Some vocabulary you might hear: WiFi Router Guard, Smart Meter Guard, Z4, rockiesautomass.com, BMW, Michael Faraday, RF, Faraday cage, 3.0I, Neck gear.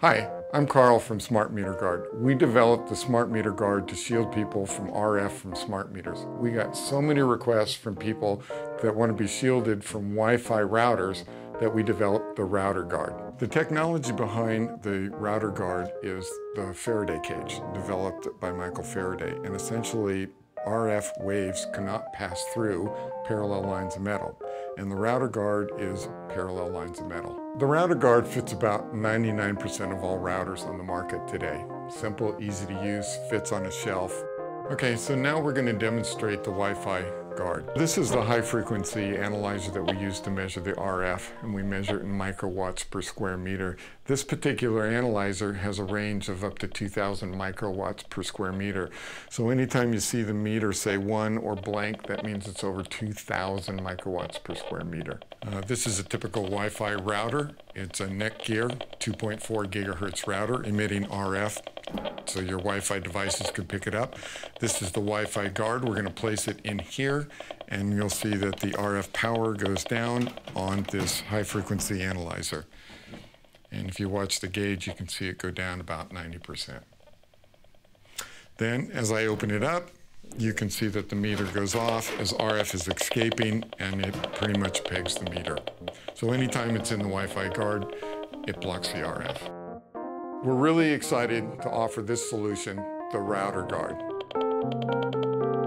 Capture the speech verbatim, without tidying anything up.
Hi, I'm Carl from Smart Meter Guard. We developed the Smart Meter Guard to shield people from R F from smart meters. We got so many requests from people that want to be shielded from Wi-Fi routers that we developed the Router Guard. The technology behind the Router Guard is the Faraday cage, developed by Michael Faraday, and essentially R F waves cannot pass through parallel lines of metal, and the Router Guard is parallel lines of metal. The Router Guard fits about ninety-nine percent of all routers on the market today. Simple, easy to use, fits on a shelf. Okay, so now we're going to demonstrate the Wi-Fi guard. This is the high-frequency analyzer that we use to measure the R F, and we measure it in microwatts per square meter. This particular analyzer has a range of up to two thousand microwatts per square meter. So anytime you see the meter say one or blank, that means it's over two thousand microwatts per square meter. Uh, this is a typical Wi-Fi router. It's a Neck gear, two point four gigahertz router emitting R F. So your Wi-Fi devices could pick it up. This is the Wi-Fi guard. We're going to place it in here, and you'll see that the R F power goes down on this high-frequency analyzer. And if you watch the gauge, you can see it go down about ninety percent. Then, as I open it up, you can see that the meter goes off as R F is escaping, and it pretty much pegs the meter. So anytime it's in the Wi-Fi guard, it blocks the R F. We're really excited to offer this solution, the Router Guard.